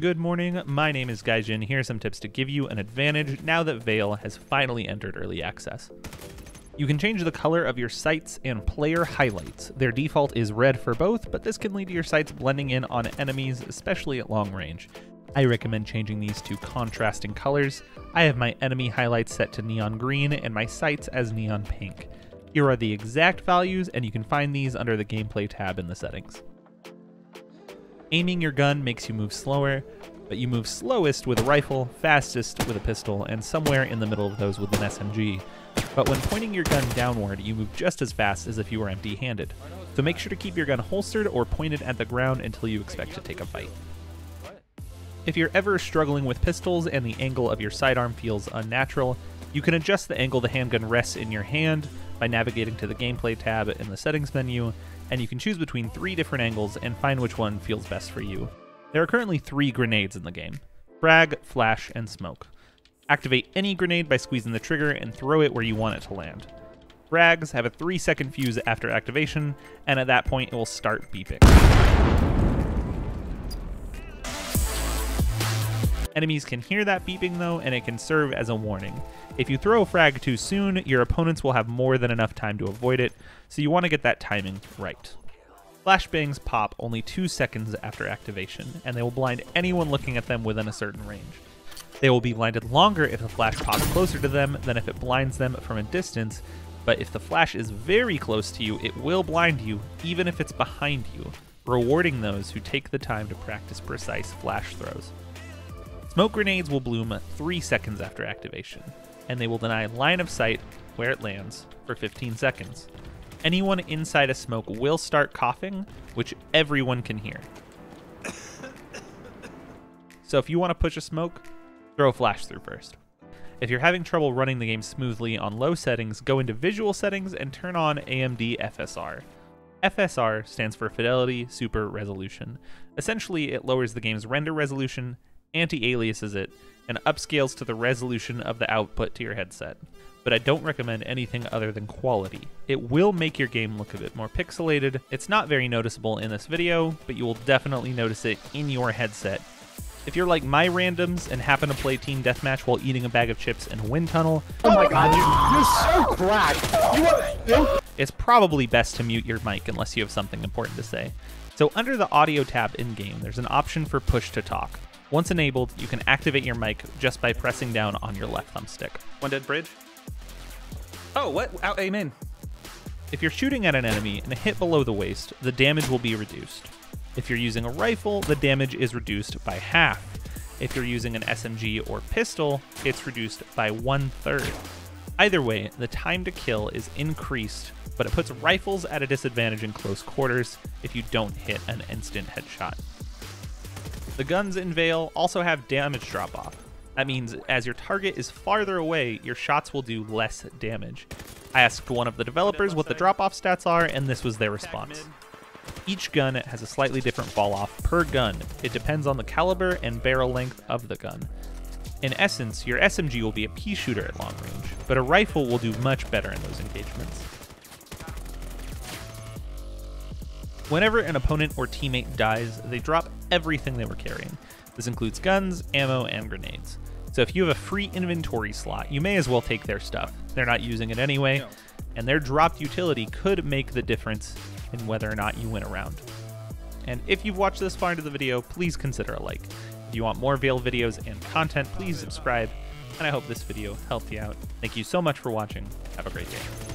Good morning, my name is Gaijin. Here are some tips to give you an advantage now that Vail has finally entered early access. You can change the color of your sights and player highlights. Their default is red for both, but this can lead to your sights blending in on enemies, especially at long range. I recommend changing these to contrasting colors. I have my enemy highlights set to neon green and my sights as neon pink. Here are the exact values, and you can find these under the gameplay tab in the settings. Aiming your gun makes you move slower, but you move slowest with a rifle, fastest with a pistol, and somewhere in the middle of those with an SMG. But when pointing your gun downward, you move just as fast as if you were empty-handed. So make sure to keep your gun holstered or pointed at the ground until you expect to take a bite. If you're ever struggling with pistols and the angle of your sidearm feels unnatural, you can adjust the angle the handgun rests in your hand by navigating to the gameplay tab in the settings menu, and you can choose between three different angles and find which one feels best for you. There are currently three grenades in the game: frag, flash, and smoke. Activate any grenade by squeezing the trigger and throw it where you want it to land. Frags have a 3-second fuse after activation, and at that point it will start beeping. Enemies can hear that beeping though, and it can serve as a warning. If you throw a frag too soon, your opponents will have more than enough time to avoid it, so you want to get that timing right. Flashbangs pop only 2 seconds after activation, and they will blind anyone looking at them within a certain range. They will be blinded longer if the flash pops closer to them than if it blinds them from a distance, but if the flash is very close to you, it will blind you, even if it's behind you, rewarding those who take the time to practice precise flash throws. Smoke grenades will bloom 3 seconds after activation, and they will deny line of sight where it lands for 15 seconds. Anyone inside a smoke will start coughing, which everyone can hear. So if you want to push a smoke, throw a flash through first. If you're having trouble running the game smoothly on low settings, go into visual settings and turn on AMD FSR. FSR stands for Fidelity Super Resolution. Essentially, it lowers the game's render resolution, anti-aliases it, and upscales to the resolution of the output to your headset. But I don't recommend anything other than quality. It will make your game look a bit more pixelated. It's not very noticeable in this video, but you will definitely notice it in your headset. If you're like my randoms and happen to play Team Deathmatch while eating a bag of chips and Wind Tunnel, oh my god, you're so cracked! It's probably best to mute your mic unless you have something important to say. So under the audio tab in-game, there's an option for push to talk. Once enabled, you can activate your mic just by pressing down on your left thumbstick. One dead bridge. Oh, what? Ow, amen. If you're shooting at an enemy and a hit below the waist, the damage will be reduced. If you're using a rifle, the damage is reduced by half. If you're using an SMG or pistol, it's reduced by 1/3. Either way, the time to kill is increased, but it puts rifles at a disadvantage in close quarters if you don't hit an instant headshot. The guns in Vail also have damage drop-off. That means as your target is farther away, your shots will do less damage. I asked one of the developers what the drop-off stats are, and this was their response. Each gun has a slightly different fall-off per gun. It depends on the caliber and barrel length of the gun. In essence, your SMG will be a pea shooter at long range, but a rifle will do much better in those engagements. Whenever an opponent or teammate dies, they drop everything they were carrying. This includes guns, ammo, and grenades. So if you have a free inventory slot, you may as well take their stuff. They're not using it anyway, and their dropped utility could make the difference in whether or not you win a round. And if you've watched this far into the video, please consider a like. If you want more Vail videos and content, please subscribe, and I hope this video helped you out. Thank you so much for watching. Have a great day.